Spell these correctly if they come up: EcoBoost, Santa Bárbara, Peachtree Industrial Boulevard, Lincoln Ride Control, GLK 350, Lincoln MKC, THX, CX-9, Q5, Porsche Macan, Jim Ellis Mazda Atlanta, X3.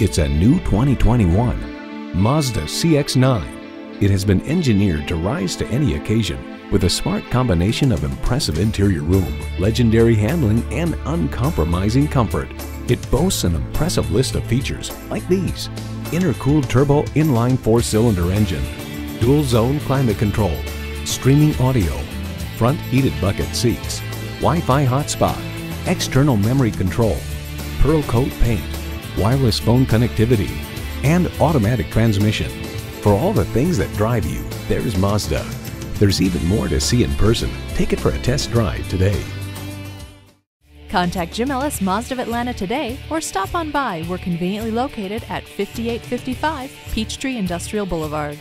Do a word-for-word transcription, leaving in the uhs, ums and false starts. It's a new twenty twenty-one Mazda C X nine. It has been engineered to rise to any occasion with a smart combination of impressive interior room, legendary handling, and uncompromising comfort. It boasts an impressive list of features like these: intercooled turbo inline four-cylinder engine, dual-zone climate control, streaming audio, front heated bucket seats, Wi-Fi hotspot, external memory control, pearl coat paint, wireless phone connectivity, and automatic transmission. For all the things that drive you, there's Mazda. There's even more to see in person. Take it for a test drive today. Contact Jim Ellis Mazda of Atlanta today or stop on by. We're conveniently located at fifty-eight fifty-five Peachtree Industrial Boulevard.